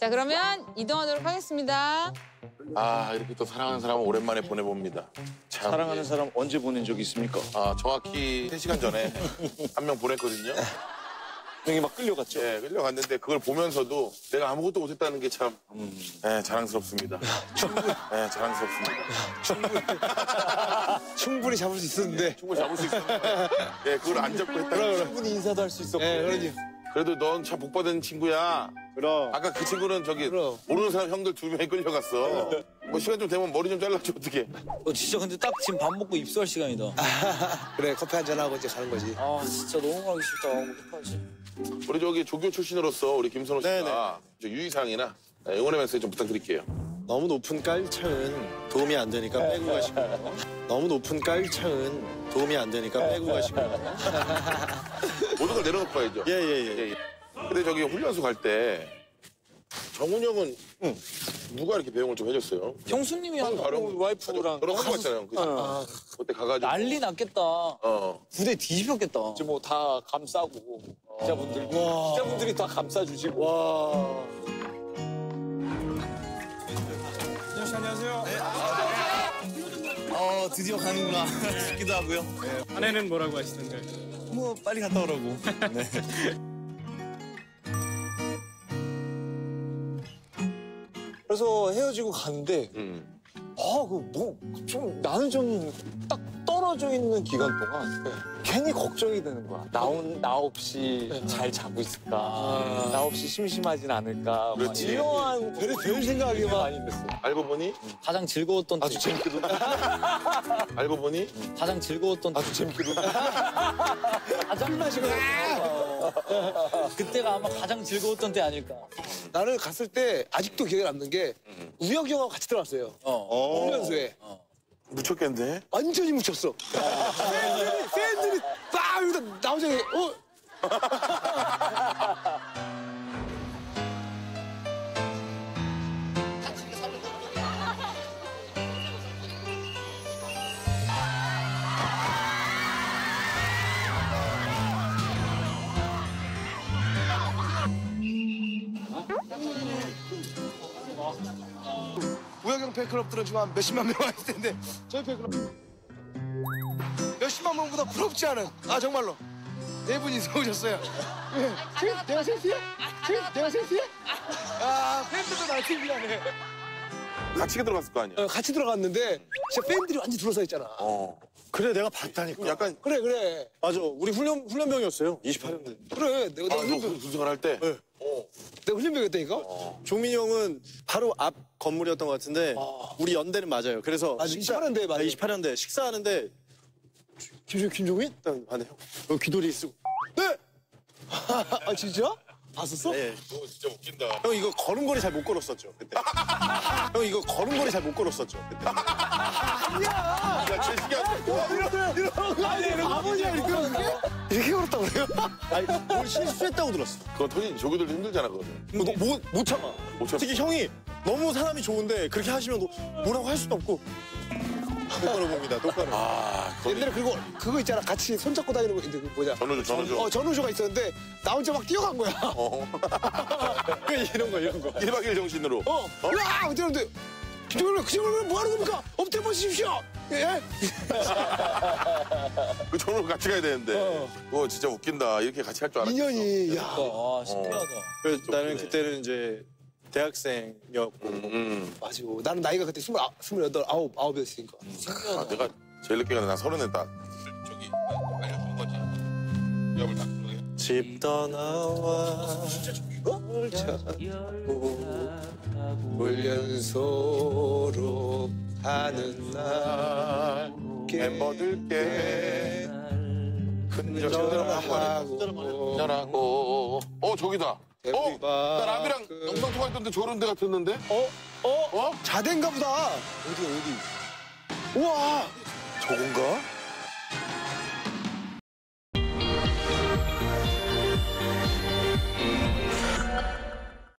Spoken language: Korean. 자, 그러면 이동하도록 하겠습니다. 아, 이렇게 또 사랑하는 사람을 오랜만에 보내봅니다. 참. 사랑하는 사람 언제 보낸 적이 있습니까? 아, 정확히 3시간 전에 한 명 보냈거든요. 형이 막 끌려갔죠? 네, 끌려갔는데 그걸 보면서도 내가 아무것도 못했다는 게 참 네, 자랑스럽습니다. 네, 자랑스럽습니다. 충분히 잡을 수 있었는데. 네, 충분히 잡을 수 있었는데. 네, 그걸 안 잡고 했다는 게 충분히 인사도 할 수 있었고. 네, 그러니. 그래도 넌 참 복 받은 친구야. 그럼. 아까 그 친구는 저기 그럼. 모르는 사람 형들 2명이 끌려갔어. 뭐 시간 좀 되면 머리 좀 잘라줘 어떡해. 진짜 근데 딱 지금 밥 먹고 입수할 시간이다. 그래 커피 한잔 하고 이제 가는 거지. 아 진짜 너무 가기 쉽다. 어떡하지. 우리 저기 조교 출신으로서 우리 김선호 씨가 유의사항이나 응원의 메시지 좀 부탁드릴게요. 너무 높은 깔창은 도움이 안 되니까 빼고 가시고. 너무 높은 깔창은 도움이 안 되니까 빼고 가시고. 모든 걸 내려놓고 가야죠. 예. 근데 저기 훈련소 갈 때 정훈이 형은 누가 이렇게 배웅을 좀 해줬어요? 형수님이 와이프랑 결혼한 거 같잖아요. 그때 가가지고 난리 났겠다. 부대 뒤집혔겠다. 이제 뭐 다 감싸고 기자분들이 다 감싸주시고. 와. 안녕하세요. 네. 드디어 가는구나 싶기도 하고요. 네. 아내는 뭐라고 하시던가요? 뭐 빨리 갔다 오라고. 네. 그래서 헤어지고 가는데 나는 좀 딱 떨어져 있는 기간 동안 괜히 걱정이 되는 거야. 나 없이 잘 자고 있을까? 나 없이 심심하진 않을까? 그렇지. 이러한 그래 배울 생각이 많이 됐어. 알고 보니 가장 즐거웠던 아주 재밌기도. 알고 보니 가장 즐거웠던 아주 재밌기도. 가장 마시고 그때가 아마 가장 즐거웠던 때 아닐까. 나는 갔을 때 아직도 기억에 남는 게 우혁이 형하고 같이 들어갔어요. 훈련소에. 묻혔겠네? 완전히 묻혔어. 팬들이 딱 여기다 나오자니 우혁형 팬클럽들은 지금 한 몇십만 명 와 있을 텐데 저희 팬클럽 몇십만 명보다 부럽지 않은 아 정말로 네 분이 오셨어요. 지금 내가 셀피야? 지금 내가 셀피야? 아 팬들도 나한테 미안해. 같이 들어갔을 거 아니야? 같이 들어갔는데 진짜 팬들이 완전 둘러싸 있잖아. 그래 내가 봤다니까. 약간 그래 맞아 우리 훈련병이었어요. 28년대. 그래 내가 훈련병 분석을 할 때. 내가 훈련병이었다니까? 종민이 형은 바로 앞 건물이었던 것 같은데 우리 연대는 맞아요. 그래서 28년대 맞아요. 28년대 식사하는데 김종인? 일단 안 해요. 귀돌이 쓰고. 네! 아 진짜? 봤었어? 네. 너 진짜 웃긴다. 형 이거 걸음걸이 잘 못 걸었었죠 그때. 형 이거 걸음걸이 잘 못 걸었었죠 그때. 아니야. 야 재식이한테. 이런 아버지야 이렇게 걸었다고 그래요? 아니 뭘 실수했다고 들었어. 그거 토니 조교들도 힘들잖아 그거. 못 참아. 못 참아. 특히 형이 너무 사람이 좋은데 그렇게 하시면 뭐라고 할 수도 없고. 똑바로 봅니다. 똑바로. 옛날에 그거 있잖아. 같이 손잡고 다니는 거 있는데 뭐냐. 전우주. 전우주가 있었는데 나 혼자 막 뛰어간 거야. 이런 거. 1박 2일 정신으로. 야! 이러는데 김종민은 그 친구는 뭐 하는 겁니까? 엎드려 보십시오. 예? 그 전우로 같이 가야 되는데. 그거 진짜 웃긴다. 이렇게 같이 할 줄 알았어. 인연이. 야. 신기하다. 나는 그때는 이제 대학생이었고. 맞아. 나는 나이가 그때 28이었으니까. 내가 제일 늦게 가는데 나 30에 딱. 저기, 알려준 거지. 위협을 딱 들어가요. 집 떠나와. 진짜 저기가? 뭘 찾고 훈련소로 가는 날. 멤버들께 근절하고. 저기다. 나 라비랑 영상 통화했던데 저런 데 같았는데? 자대인가 보다. 어디? 우와! 저건가?